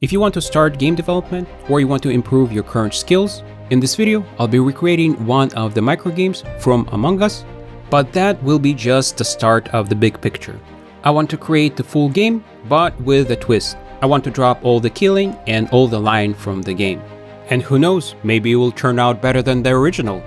If you want to start game development or you want to improve your current skills, in this video, I'll be recreating one of the microgames from Among Us, but that will be just the start of the big picture. I want to create the full game, but with a twist. I want to drop all the killing and all the lying from the game. And who knows, maybe it will turn out better than the original.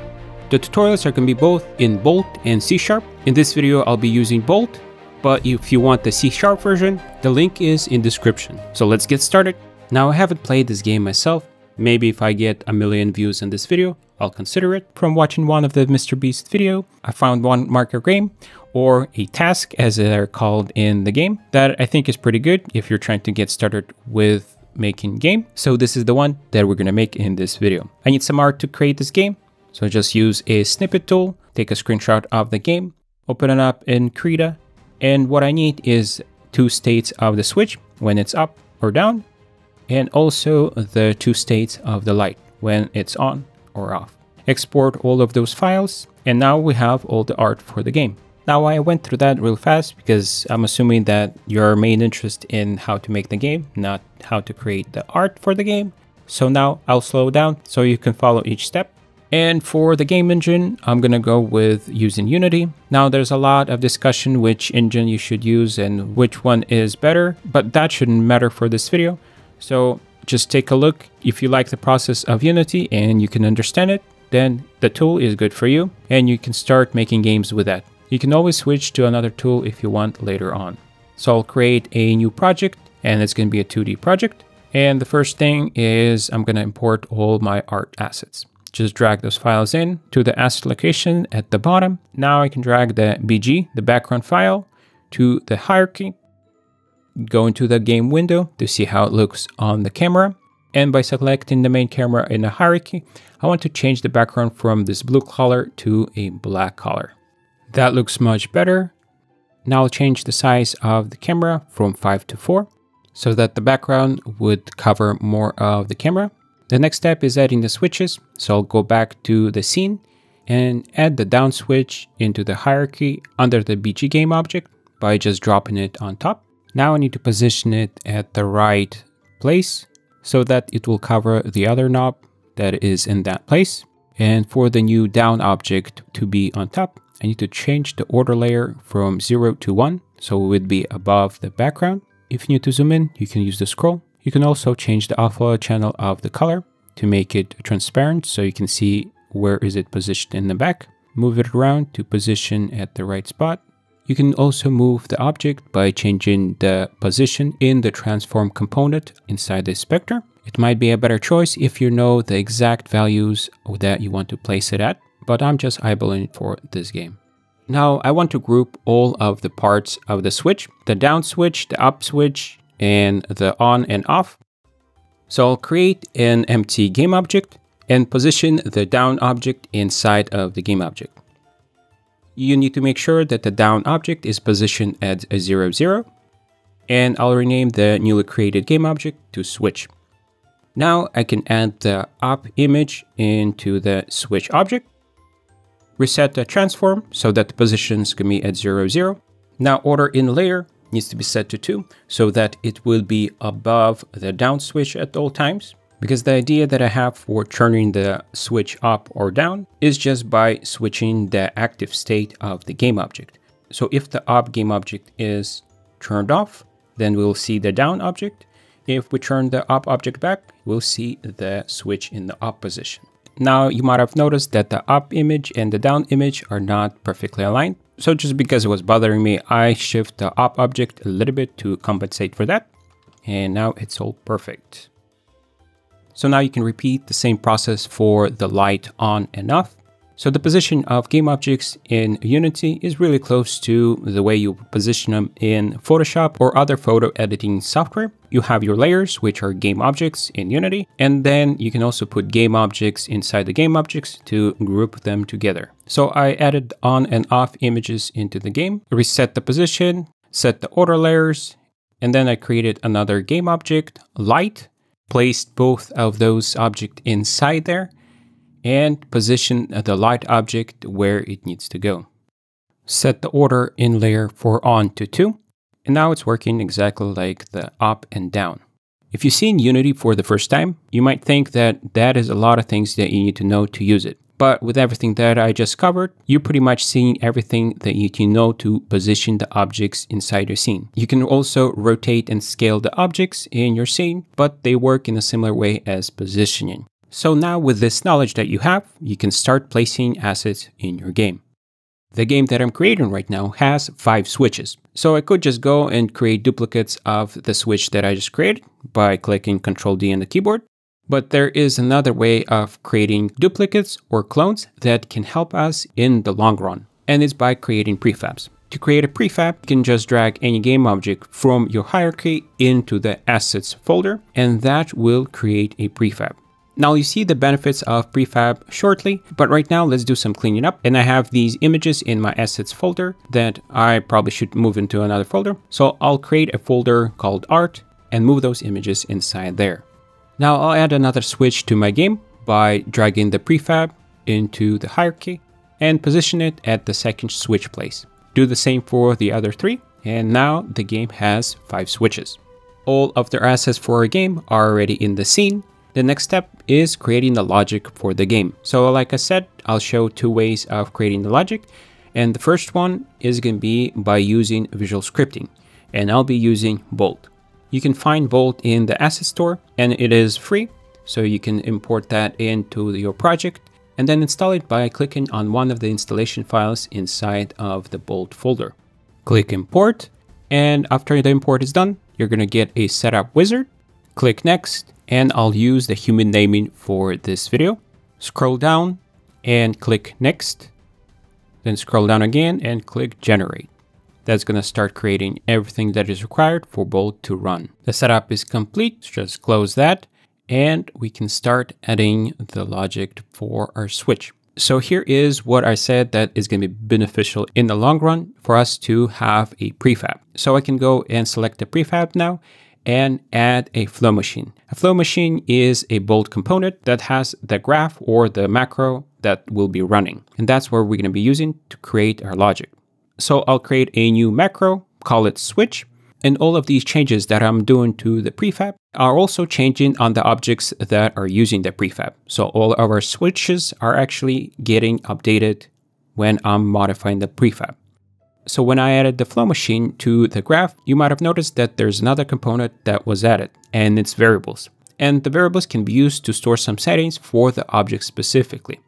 The tutorials are going to be both in Bolt and C-sharp. In this video, I'll be using Bolt, but if you want the C-sharp version, the link is in description. So let's get started. Now, I haven't played this game myself. Maybe if I get a million views in this video, I'll consider it. From watching one of the Mr. Beast video, I found one marker game, or a task as they're called in the game, that I think is pretty good if you're trying to get started with making game. So this is the one that we're gonna make in this video. I need some art to create this game. So just use a snippet tool, take a screenshot of the game, open it up in Krita. And what I need is two states of the switch when it's up or down, and also the two states of the light when it's on or off. Export all of those files, and now we have all the art for the game. Now, I went through that real fast because I'm assuming that your main interest in how to make the game, not how to create the art for the game. So now I'll slow down so you can follow each step. And for the game engine, I'm gonna go with using Unity. Now, there's a lot of discussion which engine you should use and which one is better, but that shouldn't matter for this video. So just take a look. If you like the process of Unity and you can understand it, then the tool is good for you and you can start making games with that. You can always switch to another tool if you want later on. So I'll create a new project, and it's gonna be a 2D project. And the first thing is I'm gonna import all my art assets. Just drag those files in to the asset location at the bottom. Now I can drag the BG, the background file, to the hierarchy, go into the game window to see how it looks on the camera. And by selecting the main camera in the hierarchy, I want to change the background from this blue color to a black color. That looks much better. Now I'll change the size of the camera from 5 to 4 so that the background would cover more of the camera. The next step is adding the switches. So I'll go back to the scene and add the down switch into the hierarchy under the BG game object by just dropping it on top. Now I need to position it at the right place so that it will cover the other knob that is in that place. And for the new down object to be on top, I need to change the order layer from 0 to 1. So it would be above the background. If you need to zoom in, you can use the scroll. You can also change the alpha channel of the color to make it transparent so you can see where is it positioned in the back. Move it around to position at the right spot. You can also move the object by changing the position in the transform component inside the inspector. It might be a better choice if you know the exact values that you want to place it at, but I'm just eyeballing it for this game. Now I want to group all of the parts of the switch, the down switch, the up switch, and the on and off. So I'll create an empty game object and position the down object inside of the game object. You need to make sure that the down object is positioned at a 0, 0, and I'll rename the newly created game object to switch. Now I can add the up image into the switch object, reset the transform so that the positions can be at 0, 0. Now order in layer needs to be set to 2 so that it will be above the down switch at all times, because the idea that I have for turning the switch up or down is just by switching the active state of the game object. So if the up game object is turned off, then we'll see the down object. If we turn the up object back, we'll see the switch in the up position. Now you might have noticed that the up image and the down image are not perfectly aligned. So just because it was bothering me, I shift the up object a little bit to compensate for that. And now it's all perfect. So now you can repeat the same process for the light on and off. So the position of game objects in Unity is really close to the way you position them in Photoshop or other photo editing software. You have your layers, which are game objects in Unity, and then you can also put game objects inside the game objects to group them together. So I added on and off images into the game, reset the position, set the order layers, and then I created another game object, light, placed both of those objects inside there, and position the light object where it needs to go. Set the order in layer for on to 2, and now it's working exactly like the up and down. If you've seen Unity for the first time, you might think that that is a lot of things that you need to know to use it. But with everything that I just covered, you're pretty much seeing everything that you need to know to position the objects inside your scene. You can also rotate and scale the objects in your scene, but they work in a similar way as positioning. So now with this knowledge that you have, you can start placing assets in your game. The game that I'm creating right now has 5 switches. So I could just go and create duplicates of the switch that I just created by clicking Ctrl D on the keyboard. But there is another way of creating duplicates or clones that can help us in the long run, and it's by creating prefabs. To create a prefab, you can just drag any game object from your hierarchy into the assets folder, and that will create a prefab. Now you see the benefits of prefab shortly, but right now let's do some cleaning up. And I have these images in my assets folder that I probably should move into another folder. So I'll create a folder called art and move those images inside there. Now I'll add another switch to my game by dragging the prefab into the hierarchy and position it at the second switch place. Do the same for the other 3. And now the game has 5 switches. All of the assets for our game are already in the scene. The next step is creating the logic for the game. So like I said, I'll show 2 ways of creating the logic. And the first one is going to be by using visual scripting. And I'll be using Bolt. You can find Bolt in the asset store and it is free. So you can import that into your project and then install it by clicking on one of the installation files inside of the Bolt folder. Click import. And after the import is done, you're going to get a setup wizard. Click next. And I'll use the human naming for this video. Scroll down and click next. Then scroll down again and click generate. That's going to start creating everything that is required for Bolt to run. The setup is complete. Just close that and we can start adding the logic for our switch. So here is what I said that is going to be beneficial in the long run for us to have a prefab. So I can go and select the prefab now and add a flow machine. A flow machine is a Bolt component that has the graph or the macro that will be running. And that's where we're going to be using to create our logic. So I'll create a new macro, call it switch. And all of these changes that I'm doing to the prefab are also changing on the objects that are using the prefab. So all of our switches are actually getting updated when I'm modifying the prefab. So when I added the flow machine to the graph, you might have noticed that there's another component that was added, and it's variables. And the variables can be used to store some settings for the object specifically.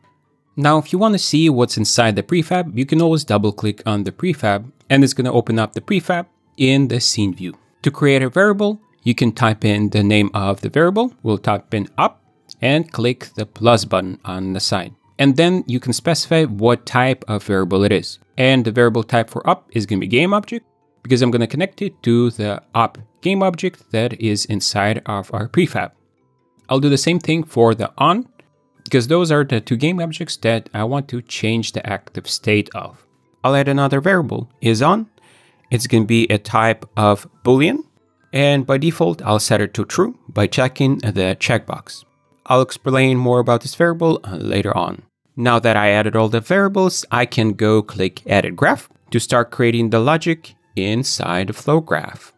Now, if you want to see what's inside the prefab, you can always double click on the prefab, and it's going to open up the prefab in the scene view. To create a variable, you can type in the name of the variable. We'll type in up and click the plus button on the side. And then you can specify what type of variable it is. And the variable type for up is going to be game object because I'm going to connect it to the up game object that is inside of our prefab. I'll do the same thing for the on because those are the 2 game objects that I want to change the active state of. I'll add another variable is on. It's going to be a type of Boolean. And by default, I'll set it to true by checking the checkbox. I'll explain more about this variable later on. Now that I added all the variables, I can go click Edit Graph to start creating the logic inside the flow graph.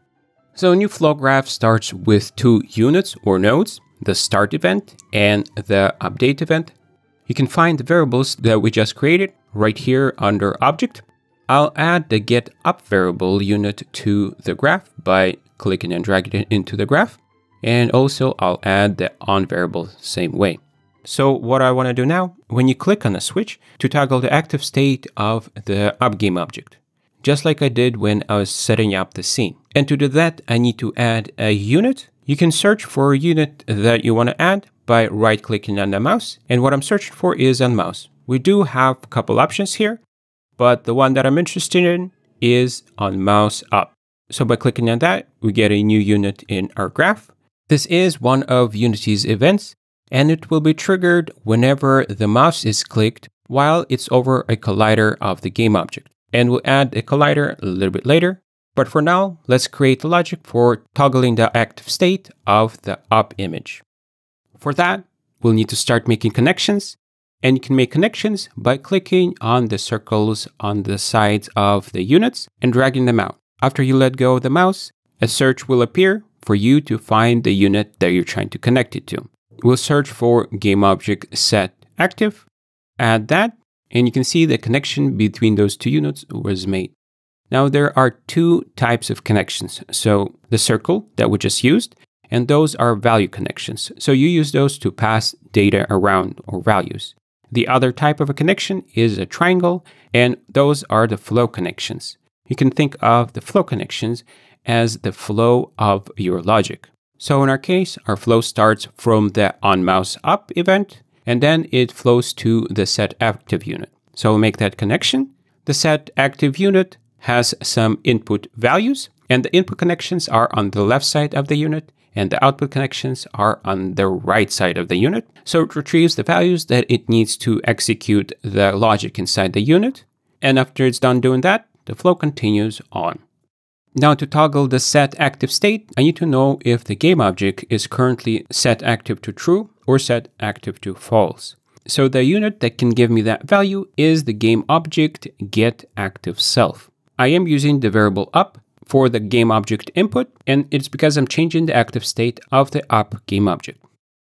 So a new flow graph starts with 2 units or nodes, the start event and the update event. You can find the variables that we just created right here under object. I'll add the get up variable unit to the graph by clicking and dragging it into the graph. And also I'll add the on variable same way. So what I want to do now, when you click on the switch to toggle the active state of the up game object, just like I did when I was setting up the scene. And to do that, I need to add a unit. You can search for a unit that you want to add by right clicking on the mouse. And what I'm searching for is on mouse. We do have a couple options here, but the one that I'm interested in is on mouse up. So by clicking on that, we get a new unit in our graph. This is one of Unity's events, and it will be triggered whenever the mouse is clicked while it's over a collider of the game object. And we'll add a collider a little bit later. But for now, let's create the logic for toggling the active state of the up image. For that, we'll need to start making connections. And you can make connections by clicking on the circles on the sides of the units and dragging them out. After you let go of the mouse, a search will appear for you to find the unit that you're trying to connect it to. We'll search for GameObject set active, add that, and you can see the connection between those two units was made. Now there are two types of connections. So the circle that we just used, and those are value connections. So you use those to pass data around or values. The other type of a connection is a triangle, and those are the flow connections. You can think of the flow connections as the flow of your logic. So in our case, our flow starts from the onMouseUp event, and then it flows to the setActive unit. So we'll make that connection. The setActive unit has some input values, and the input connections are on the left side of the unit, and the output connections are on the right side of the unit. So it retrieves the values that it needs to execute the logic inside the unit. And after it's done doing that, the flow continues on. Now to toggle the set active state, I need to know if the game object is currently set active to true or set active to false. So the unit that can give me that value is the game object getActiveSelf. I am using the variable up for the game object input, and it's because I'm changing the active state of the up game object.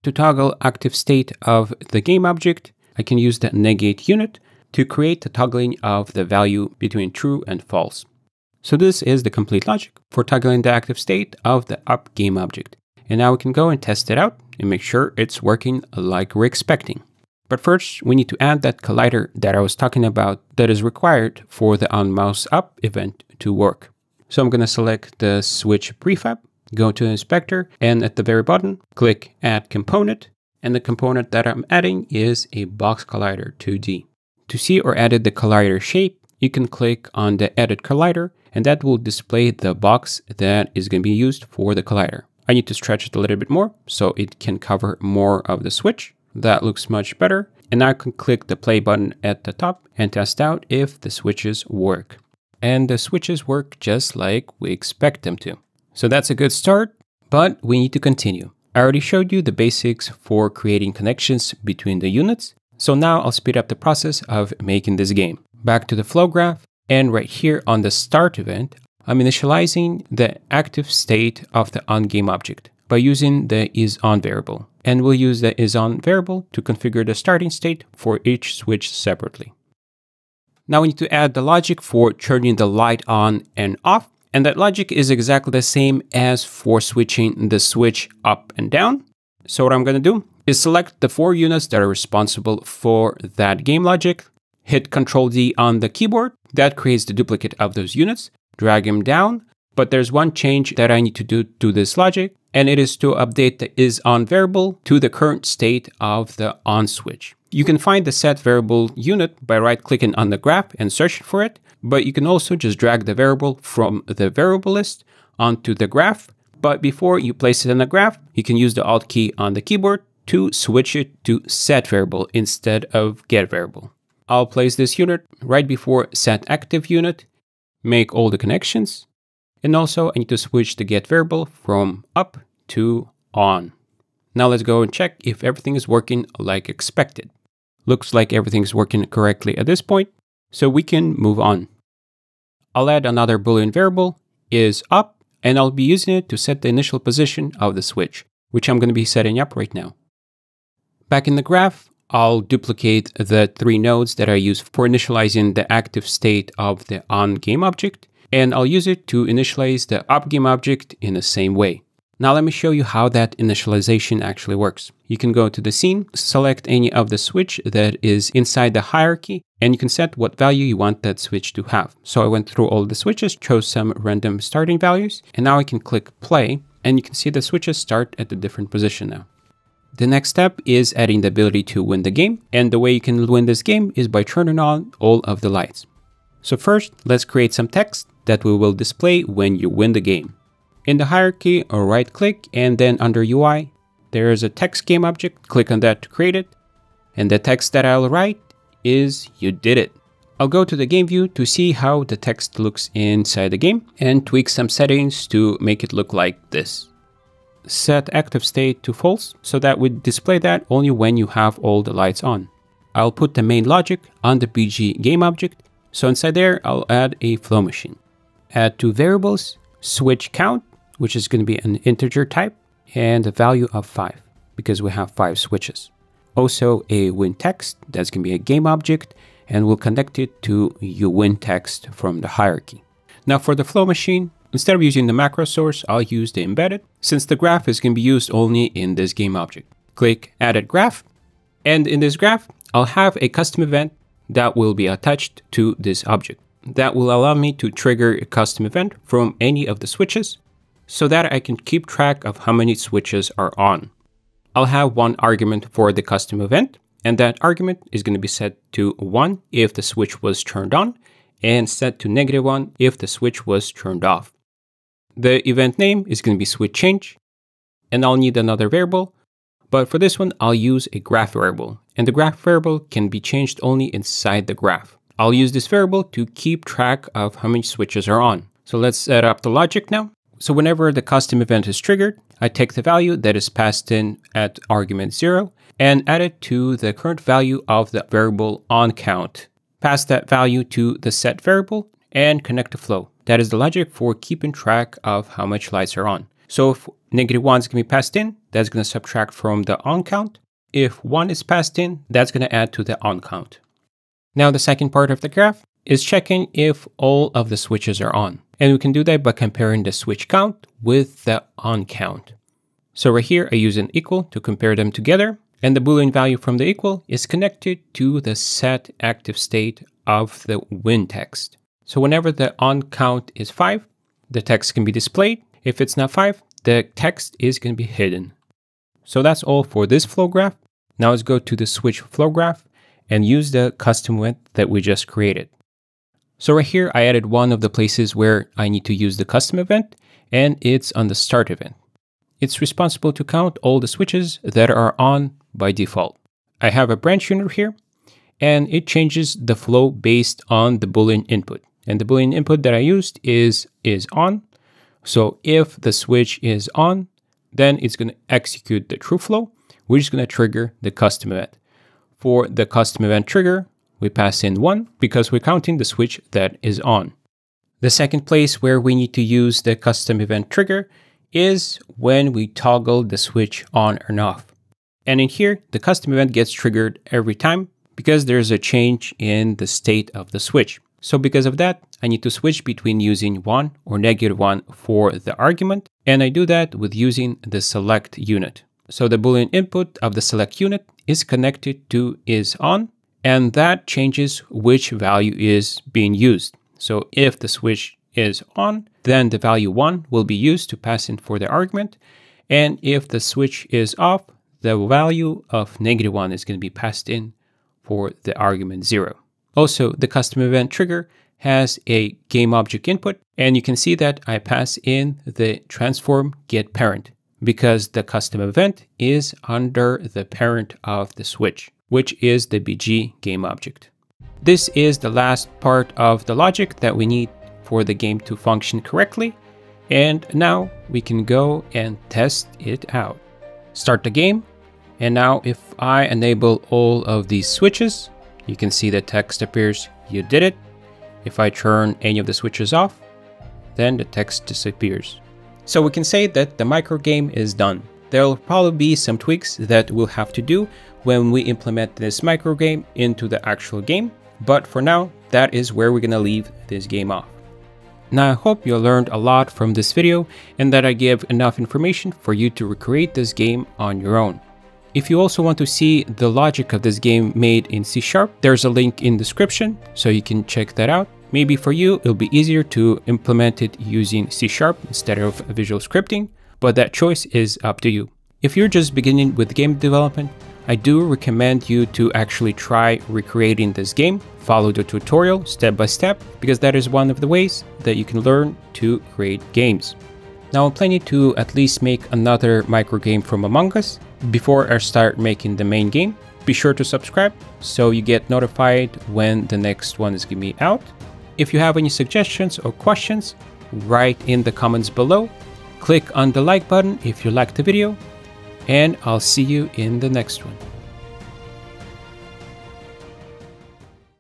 To toggle active state of the game object, I can use the negate unit to create the toggling of the value between true and false. So this is the complete logic for toggling the active state of the up game object. And now we can go and test it out and make sure it's working like we're expecting. But first, we need to add that collider that I was talking about that is required for the onMouseUp event to work. So I'm going to select the switch prefab, go to inspector, and at the very bottom, click add component. And the component that I'm adding is a box collider 2D. To see or edit the collider shape, you can click on the edit collider, and that will display the box that is going to be used for the collider. I need to stretch it a little bit more so it can cover more of the switch. That looks much better. And now I can click the play button at the top and test out if the switches work. And the switches work just like we expect them to. So that's a good start, but we need to continue. I already showed you the basics for creating connections between the units. So now I'll speed up the process of making this game. Back to the flow graph, and right here on the start event, I'm initializing the active state of the onGame object by using the isOn variable. And we'll use the isOn variable to configure the starting state for each switch separately. Now we need to add the logic for turning the light on and off. And that logic is exactly the same as for switching the switch up and down. So what I'm going to do is select the four units that are responsible for that game logic, hit Ctrl-D on the keyboard. That creates the duplicate of those units, drag them down. But there's one change that I need to do to this logic, and it is to update the isOn variable to the current state of the on switch. You can find the set variable unit by right-clicking on the graph and searching for it, but you can also just drag the variable from the variable list onto the graph. But before you place it in the graph, you can use the Alt key on the keyboard to switch it to set variable instead of get variable. I'll place this unit right before set active unit, make all the connections, and also I need to switch the get variable from up to on. Now let's go and check if everything is working like expected. Looks like everything's working correctly at this point, so we can move on. I'll add another Boolean variable, is up, and I'll be using it to set the initial position of the switch, which I'm going to be setting up right now. Back in the graph, I'll duplicate the three nodes that I use for initializing the active state of the onGame object, and I'll use it to initialize the upGame object in the same way. Now let me show you how that initialization actually works. You can go to the scene, select any of the switch that is inside the hierarchy, and you can set what value you want that switch to have. So I went through all the switches, chose some random starting values, and now I can click play, and you can see the switches start at a different position now. The next step is adding the ability to win the game, and the way you can win this game is by turning on all of the lights. So first, let's create some text that we will display when you win the game. In the hierarchy, I'll right click, and then under UI, there is a text game object. Click on that to create it. And the text that I'll write is "You did it." I'll go to the game view to see how the text looks inside the game and tweak some settings to make it look like this. Set active state to false so that we display that only when you have all the lights on. I'll put the main logic on the BG game object. So inside there, I'll add a flow machine. Add two variables, switch count, which is going to be an integer type, and a value of 5, because we have 5 switches. Also a WinText, that's going to be a game object, and we'll connect it to uWinText from the hierarchy. Now for the flow machine, instead of using the macro source, I'll use the embedded, since the graph is going to be used only in this game object. Click Added Graph, and in this graph, I'll have a custom event that will be attached to this object. That will allow me to trigger a custom event from any of the switches, so that I can keep track of how many switches are on. I'll have one argument for the custom event, and that argument is going to be set to 1 if the switch was turned on, and set to -1 if the switch was turned off. The event name is going to be switch change, and I'll need another variable, but for this one I'll use a graph variable, and the graph variable can be changed only inside the graph. I'll use this variable to keep track of how many switches are on. So let's set up the logic now. So whenever the custom event is triggered, I take the value that is passed in at argument 0 and add it to the current value of the variable onCount. Pass that value to the set variable and connect the flow. That is the logic for keeping track of how much lights are on. So if -1 is going to be passed in, that's going to subtract from the onCount. If 1 is passed in, that's going to add to the onCount. Now the second part of the graph is checking if all of the switches are on. And we can do that by comparing the switch count with the on count. So right here, I use an equal to compare them together. And the Boolean value from the equal is connected to the set active state of the win text. So whenever the on count is 5, the text can be displayed. If it's not 5, the text is going to be hidden. So that's all for this flow graph. Now let's go to the switch flow graph and use the custom event that we just created. So right here, I added one of the places where I need to use the custom event, and it's on the start event. It's responsible to count all the switches that are on by default. I have a branch unit here, and it changes the flow based on the Boolean input. And the Boolean input that I used is on. So if the switch is on, then it's going to execute the true flow, which is going to trigger the custom event. For the custom event trigger, we pass in 1 because we're counting the switch that is on. The second place where we need to use the custom event trigger is when we toggle the switch on and off. And in here, the custom event gets triggered every time because there's a change in the state of the switch. So because of that, I need to switch between using 1 or -1 for the argument. And I do that with using the select unit. So the Boolean input of the select unit is connected to is on. And that changes which value is being used. So if the switch is on, then the value 1 will be used to pass in for the argument. And if the switch is off, the value of -1 is going to be passed in for the argument 0. Also, the custom event trigger has a game object input. And you can see that I pass in the transform get parent because the custom event is under the parent of the switch, which is the BG game object. This is the last part of the logic that we need for the game to function correctly. And now we can go and test it out. Start the game. And now if I enable all of these switches, you can see the text appears, you did it. If I turn any of the switches off, then the text disappears. So we can say that the micro game is done. There'll probably be some tweaks that we'll have to do when we implement this microgame into the actual game. But for now, that is where we're going to leave this game off. Now, I hope you learned a lot from this video and that I gave enough information for you to recreate this game on your own. If you also want to see the logic of this game made in C#, there's a link in the description, so you can check that out. Maybe for you, it'll be easier to implement it using C# instead of visual scripting. But that choice is up to you. If you're just beginning with game development, I do recommend you to actually try recreating this game, follow the tutorial step by step, because that is one of the ways that you can learn to create games. Now I'm planning to at least make another micro game from Among Us before I start making the main game. Be sure to subscribe so you get notified when the next one is going to be out. If you have any suggestions or questions, write in the comments below. Click on the like button if you liked the video, and I'll see you in the next one.